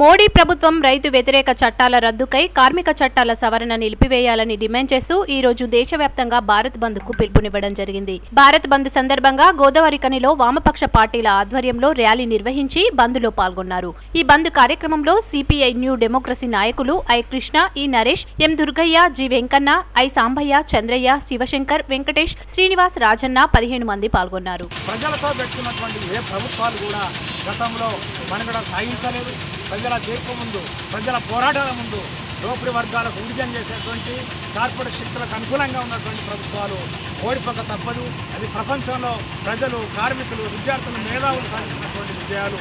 మోడీ ప్రభుత్వం రైతు వ్యతిరేక చట్టాల రద్దుకై కార్మిక చట్టాల సవరణ నిలిపివేయాలని డిమాండ్ చేస్తూ ఈ రోజు దేశవ్యాప్తంగా భారత్ బంద్కు పిలుపునివ్వడం జరిగింది. భారత్ బంద్ సందర్భంగా గోదావరి కనిలో వామపక్ష పార్టీల ఆధ్వర్యంలో ర్యాలీ నిర్వహించి బంద్లో పాల్గొన్నారు. ఈ బంద్ కార్యక్రమంలో సిపిఐ న్యూ డెమోక్రసీ నాయకులు I Krishna, E Naresh, M Durgaiah, G Venkanna, I Sambaiah, Chandraiah, Shivashankar, Venkatesh, Srinivas, Rajanna 17 మంది పాల్గొన్నారు. గతంలో మనగడ సాగించలేదు. ప్రజల తీర్పు ముందు, ప్రజల పోరాటాల ముందు దోపిడీ వర్గాలకు విడిజం చేసేటువంటి కార్పొరేట్ శక్తులకు అనుకూలంగా ఉన్నటువంటి ప్రభుత్వాలు ఓడిపోక తప్పదు. అది ప్రపంచంలో ప్రజలు, కార్మికులు, విద్యార్థులు, మేధావులు సాధించినటువంటి విజయాలు.